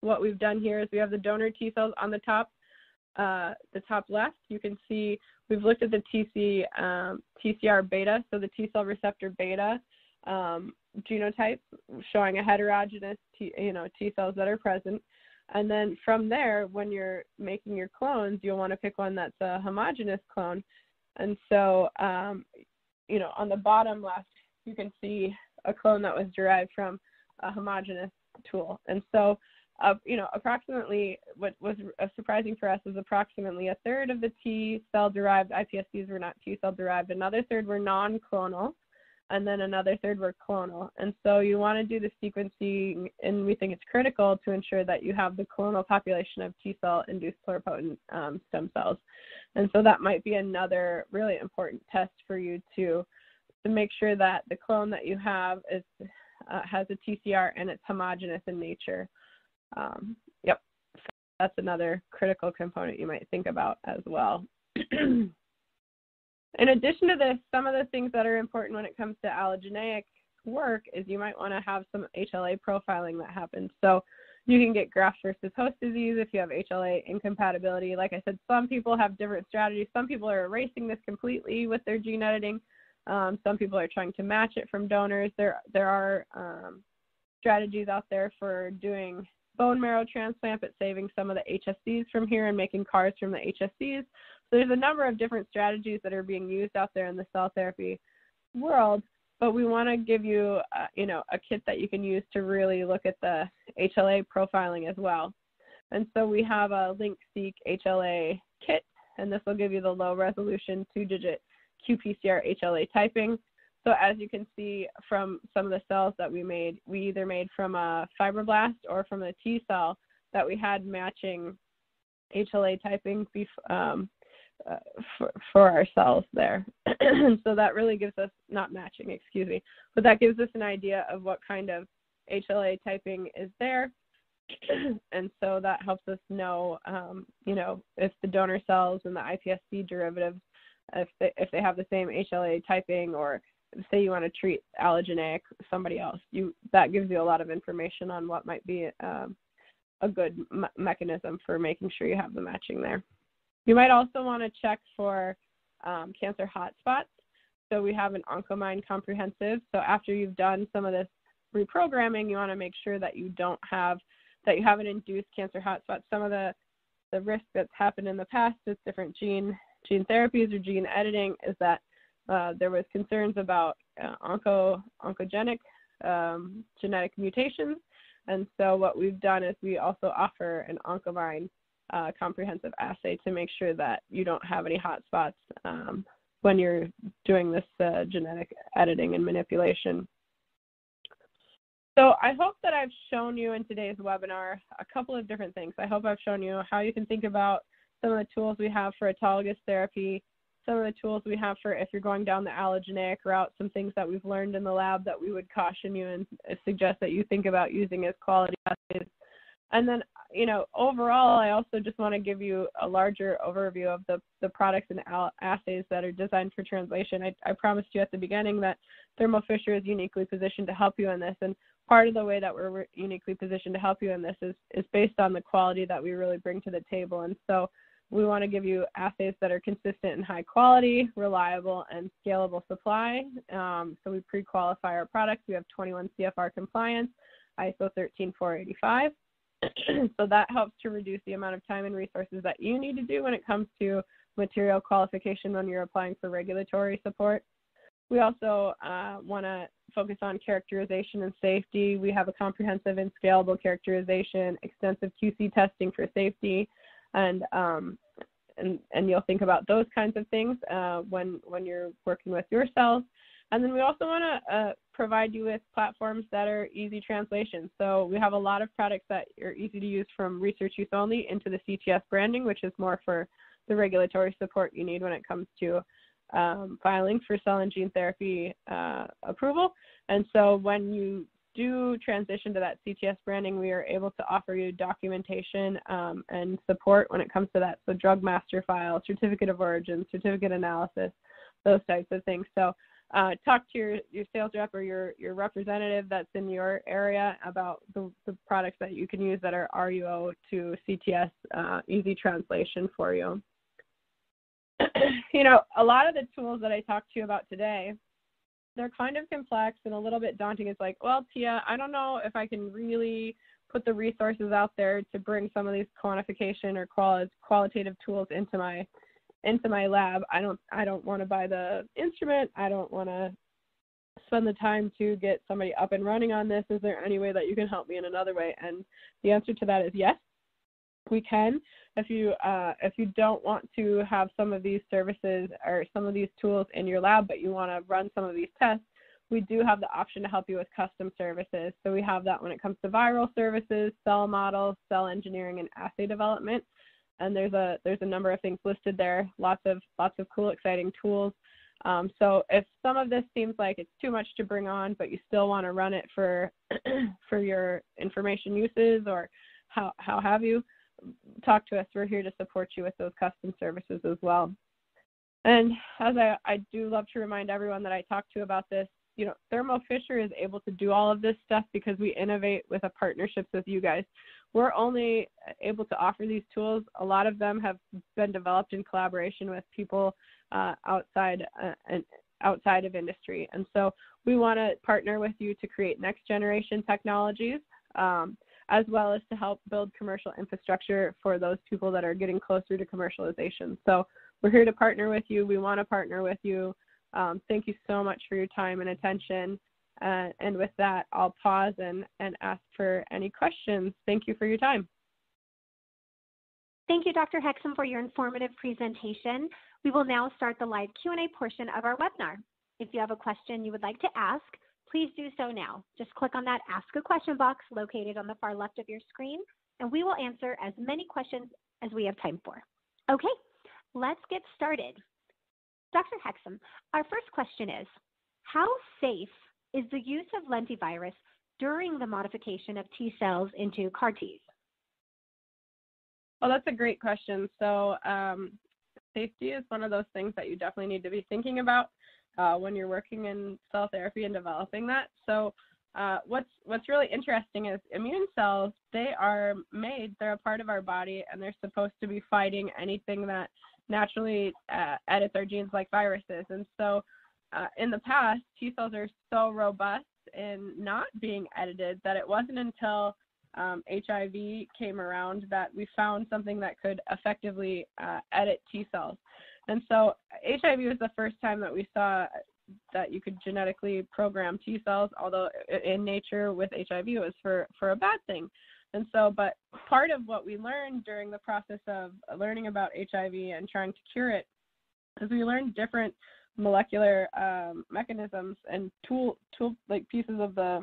what we've done here is we have the donor T cells on the top, uh, the top left. You can see we've looked at the T C, um, T C R beta, so the T-cell receptor beta um, genotype, showing a heterogeneous T, you know, T-cells that are present. And then from there, when you're making your clones, you'll want to pick one that's a homogeneous clone. And so, um, you know, on the bottom left, you can see a clone that was derived from a homogeneous tool. And so, Uh, you know, approximately, what was surprising for us was approximately a third of the T-cell-derived iPSCs were not T-cell-derived. Another third were non-clonal, and then another third were clonal. And so you want to do the sequencing, and we think it's critical to ensure that you have the clonal population of T-cell-induced pluripotent um, stem cells. And so that might be another really important test for you to, to make sure that the clone that you have is, uh, has a T C R and it's homogeneous in nature. Um, yep, so that's another critical component you might think about as well. In addition to this, some of the things that are important when it comes to allogeneic work is you might want to have some H L A profiling that happens. So you can get graft versus host disease if you have H L A incompatibility. Like I said, some people have different strategies. Some people are erasing this completely with their gene editing. Um, some people are trying to match it from donors. There, there are um, strategies out there for doing bone marrow transplant, but saving some of the H S Cs from here and making CARs from the H S Cs. So there's a number of different strategies that are being used out there in the cell therapy world, but we want to give you, uh, you know, a kit that you can use to really look at the H L A profiling as well. And so we have a LinkSeq H L A kit, and this will give you the low resolution two digit qPCR H L A typing. So as you can see from some of the cells that we made, we either made from a fibroblast or from the T cell that we had matching H L A typing bef um, uh, for, for our cells there. So that really gives us, not matching, excuse me, but that gives us an idea of what kind of H L A typing is there. And so that helps us know, um, you know, if the donor cells and the iPSC derivatives, if they, if they have the same H L A typing, or say you want to treat allogeneic somebody else, you that gives you a lot of information on what might be um, a good me mechanism for making sure you have the matching there. You might also want to check for um, cancer hotspots. So we have an Oncomine comprehensive. So after you've done some of this reprogramming, you want to make sure that you don't have that you haven't induced cancer hotspots. Some of the the risk that's happened in the past with different gene gene therapies or gene editing is that Uh, there was concerns about uh, onco, oncogenic um, genetic mutations, and so what we've done is we also offer an Oncomine uh, comprehensive assay to make sure that you don't have any hotspots um, when you're doing this uh, genetic editing and manipulation. So I hope that I've shown you in today's webinar a couple of different things. I hope I've shown you how you can think about some of the tools we have for autologous therapy, some of the tools we have for if you're going down the allogeneic route, some things that we've learned in the lab that we would caution you and suggest that you think about using as quality assays. And then, you know, overall, I also just want to give you a larger overview of the, the products and assays that are designed for translation. I, I promised you at the beginning that Thermo Fisher is uniquely positioned to help you in this. And part of the way that we're uniquely positioned to help you in this is, is based on the quality that we really bring to the table. And so we want to give you assays that are consistent and high quality, reliable, and scalable supply. Um, so we pre-qualify our products. We have twenty-one C F R compliance, I S O thirteen four eighty-five. So that helps to reduce the amount of time and resources that you need to do when it comes to material qualification when you're applying for regulatory support. We also uh, want to focus on characterization and safety. We have a comprehensive and scalable characterization, extensive Q C testing for safety, And, um, and and you'll think about those kinds of things uh, when, when you're working with your cells. And then we also want to uh, provide you with platforms that are easy translation. So we have a lot of products that are easy to use from research use only into the C T S branding, which is more for the regulatory support you need when it comes to um, filing for cell and gene therapy uh, approval. And so when you do transition to that C T S branding, we are able to offer you documentation um, and support when it comes to that. So drug master file, certificate of origin, certificate analysis, those types of things. So uh, talk to your, your sales rep or your, your representative that's in your area about the, the products that you can use that are R U O to C T S, uh, easy translation for you. You know, a lot of the tools that I talked to you about today, they're kind of complex and a little bit daunting. It's like, well, Tia, I don't know if I can really put the resources out there to bring some of these quantification or quali qualitative tools into my into my lab. I don't I don't want to buy the instrument. I don't want to spend the time to get somebody up and running on this. Is there any way that you can help me in another way? And the answer to that is yes, we can. If you uh, if you don't want to have some of these services or some of these tools in your lab, but you want to run some of these tests, we do have the option to help you with custom services. So we have that when it comes to viral services, cell models, cell engineering, and assay development. And there's a there's a number of things listed there. Lots of lots of cool, exciting tools. Um, so if some of this seems like it's too much to bring on, but you still want to run it for for your information uses or how how have you, talk to us. We're here to support you with those custom services as well. And as I, I do love to remind everyone that I talk to about this, you know, Thermo Fisher is able to do all of this stuff because we innovate with a partnerships with you guys. We're only able to offer these tools. A lot of them have been developed in collaboration with people uh, outside uh, and outside of industry. And so we want to partner with you to create next generation technologies, Um, as well as to help build commercial infrastructure for those people that are getting closer to commercialization. So we're here to partner with you. We want to partner with you. Um, thank you so much for your time and attention. Uh, and with that, I'll pause and, and ask for any questions. Thank you for your time. Thank you, Doctor Hexom, for your informative presentation. We will now start the live Q and A portion of our webinar. If you have a question you would like to ask, please do so now. Just click on that Ask a Question box located on the far left of your screen, and we will answer as many questions as we have time for. Okay, let's get started. Doctor Hexom, our first question is, how safe is the use of lentivirus during the modification of T cells into C A R Ts? Well, that's a great question. So um, safety is one of those things that you definitely need to be thinking about uh, when you're working in cell therapy and developing that. So uh, what's, what's really interesting is immune cells, they are made, they're a part of our body, and they're supposed to be fighting anything that naturally uh, edits our genes like viruses. And so uh, in the past, T cells are so robust in not being edited that it wasn't until um, H I V came around that we found something that could effectively uh, edit T cells. And so H I V was the first time that we saw that you could genetically program T cells, although in nature with H I V it was for, for a bad thing. And so, but part of what we learned during the process of learning about H I V and trying to cure it is we learned different molecular um, mechanisms and tool, tool like pieces of the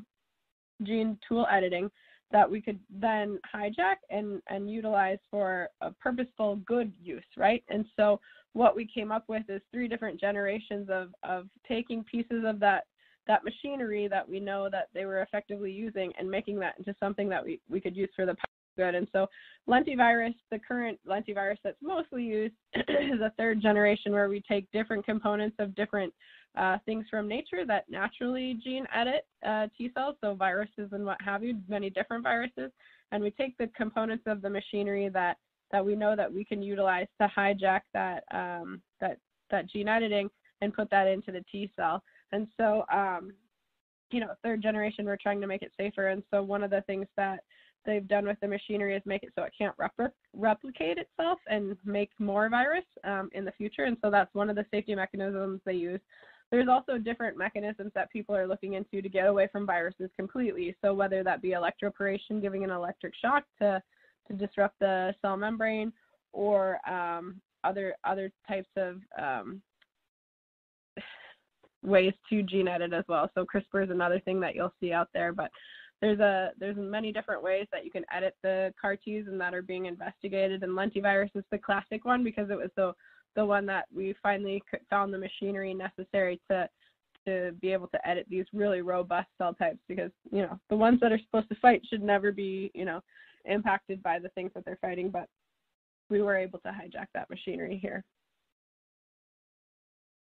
gene tool editing that we could then hijack and, and utilize for a purposeful good use, right? And so what we came up with is three different generations of, of taking pieces of that that machinery that we know that they were effectively using and making that into something that we, we could use for the good. And so lentivirus, the current lentivirus that's mostly used is a third generation where we take different components of different uh, things from nature that naturally gene edit uh, T cells, so viruses and what have you, many different viruses. And we take the components of the machinery that, that we know that we can utilize to hijack that, um, that, that gene editing and put that into the T cell. And so, um, you know, third generation, we're trying to make it safer. And so one of the things that they've done with the machinery is make it so it can't repl replicate itself and make more virus um, in the future. And so that's one of the safety mechanisms they use. There's also different mechanisms that people are looking into to get away from viruses completely. So whether that be electroporation, giving an electric shock to, to disrupt the cell membrane, or um, other, other types of um, ways to gene edit as well. So CRISPR is another thing that you'll see out there, but there's a there's many different ways that you can edit the C A R Ts and that are being investigated. And lentivirus is the classic one because it was the the one that we finally found the machinery necessary to to be able to edit these really robust cell types, because you know the ones that are supposed to fight should never be you know impacted by the things that they're fighting. But we were able to hijack that machinery here.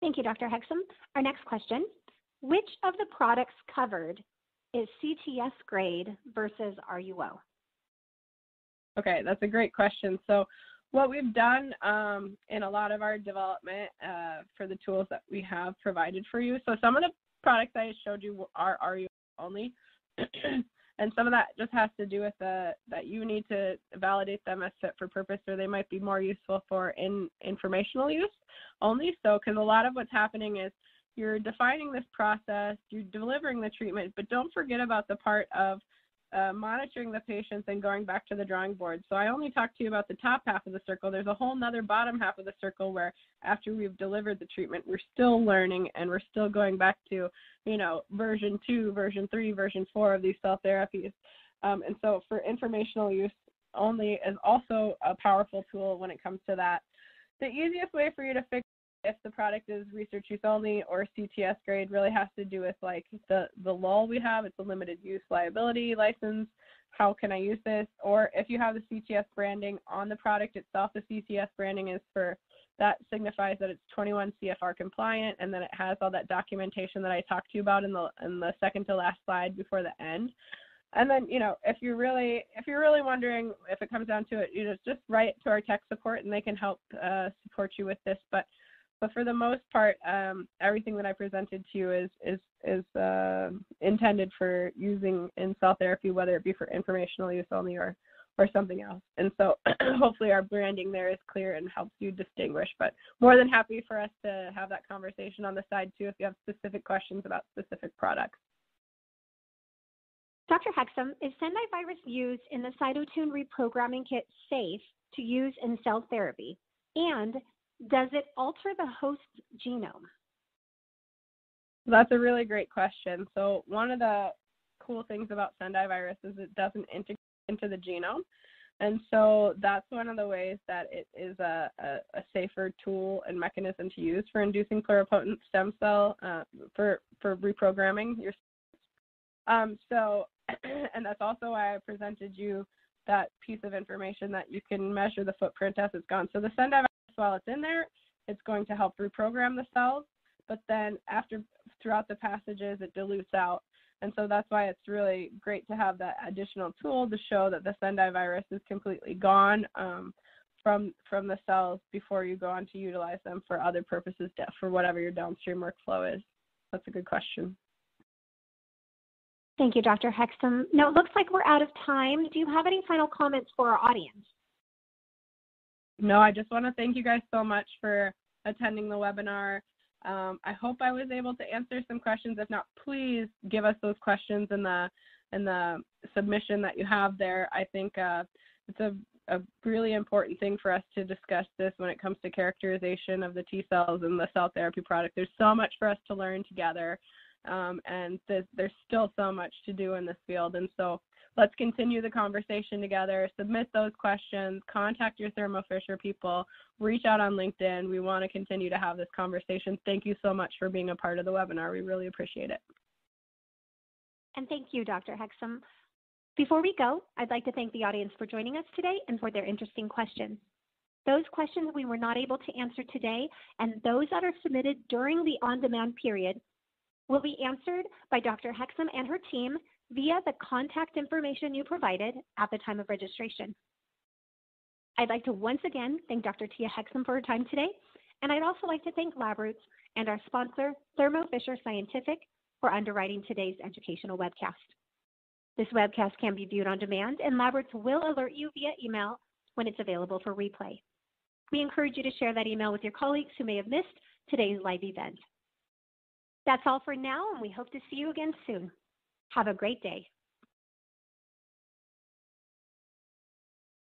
Thank you, Doctor Hexom. Our next question, which of the products covered is C T S grade versus R U O? Okay, that's a great question. So what we've done um, in a lot of our development uh, for the tools that we have provided for you, so some of the products I showed you are R U O only, and some of that just has to do with the, that you need to validate them as fit for purpose, or they might be more useful for in informational use only. So, because a lot of what's happening is you're defining this process, you're delivering the treatment, but don't forget about the part of uh, monitoring the patients and going back to the drawing board. So I only talked to you about the top half of the circle. There's a whole nother bottom half of the circle where after we've delivered the treatment, we're still learning and we're still going back to, you know, version two, version three, version four of these cell therapies. Um, and so for informational use only is also a powerful tool when it comes to that. The easiest way for you to figure if the product is research use only or C T S grade really has to do with like the, the L U L we have. It's a limited use liability license. How can I use this? Or if you have the C T S branding on the product itself, the C T S branding is for, that signifies that it's twenty-one C F R compliant, and then it has all that documentation that I talked to you about in the, in the second to last slide before the end. And then, you know, if you're really, if you're really wondering if it comes down to it, you know, just write to our tech support and they can help uh, support you with this. But But for the most part, um, everything that I presented to you is is, is uh, intended for using in cell therapy, whether it be for informational use only or, or something else. And so hopefully our branding there is clear and helps you distinguish. But more than happy for us to have that conversation on the side, too, if you have specific questions about specific products. Doctor Hexom, is Sendai virus used in the Cytotune reprogramming kit safe to use in cell therapy? And does it alter the host's genome? That's a really great question. So one of the cool things about Sendai virus is it doesn't integrate into the genome. And so that's one of the ways that it is a, a, a safer tool and mechanism to use for inducing pluripotent stem cell uh, for, for reprogramming your cells. Um, so, and that's also why I presented you that piece of information that you can measure the footprint as it's gone. So the Sendai virus, while it's in there, it's going to help reprogram the cells, but then after throughout the passages, it dilutes out. And so that's why it's really great to have that additional tool to show that the Sendai virus is completely gone um, from from the cells before you go on to utilize them for other purposes, for whatever your downstream workflow is. That's a good question. Thank you, Doctor Hexom. Now, it looks like we're out of time. Do you have any final comments for our audience? No, I just want to thank you guys so much for attending the webinar. Um, I hope I was able to answer some questions. If not, please give us those questions in the in the submission that you have there. I think uh, it's a, a really important thing for us to discuss this when it comes to characterization of the T cells and the cell therapy product. There's so much for us to learn together, um, and th there's still so much to do in this field. And so let's continue the conversation together. Submit those questions. Contact your Thermo Fisher people. Reach out on LinkedIn. We want to continue to have this conversation. Thank you so much for being a part of the webinar. We really appreciate it. And thank you, Doctor Hexom. Before we go, I'd like to thank the audience for joining us today and for their interesting questions. Those questions we were not able to answer today and those that are submitted during the on-demand period will be answered by Doctor Hexom and her team via the contact information you provided at the time of registration. I'd like to once again thank Doctor Tia Hexom for her time today, and I'd also like to thank LabRoots and our sponsor, Thermo Fisher Scientific, for underwriting today's educational webcast. This webcast can be viewed on demand, and LabRoots will alert you via email when it's available for replay. We encourage you to share that email with your colleagues who may have missed today's live event. That's all for now, and we hope to see you again soon. Have a great day.